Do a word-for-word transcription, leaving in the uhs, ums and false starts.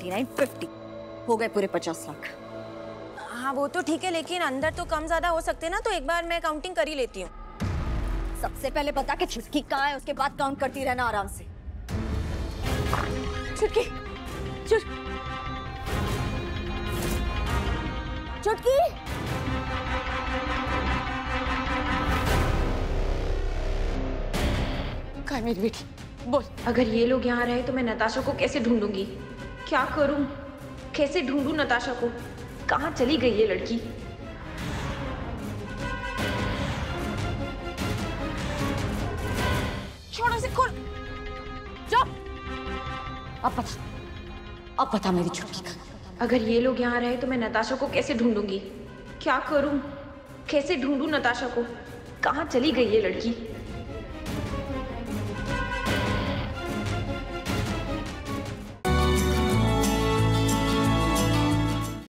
Forty nine fifty, हो गए पूरे पचास लाख। हाँ वो तो ठीक है, लेकिन अंदर तो कम ज्यादा हो सकते ना, तो एक बार मैं काउंटिंग कर ही लेती हूँ। सबसे पहले पता कि छुटकी कहाँ है, उसके बाद काउंट करती रहना आराम से। छुटकी, छुटकी, कहाँ मेरी बेटी? बोल। अगर ये लोग यहाँ रहे तो मैं नताशा को कैसे ढूंढूंगी? क्या करूँ, कैसे ढूंढूं नताशा को? कहाँ चली गई ये लड़की? छोड़ो से खोल। जाओ। अब पता, अब पता मेरी छुटकी का। अगर ये लोग यहाँ रहे तो मैं नताशा को कैसे ढूंढूंगी? क्या करूँ, कैसे ढूंढूं नताशा को? कहाँ चली गई ये लड़की?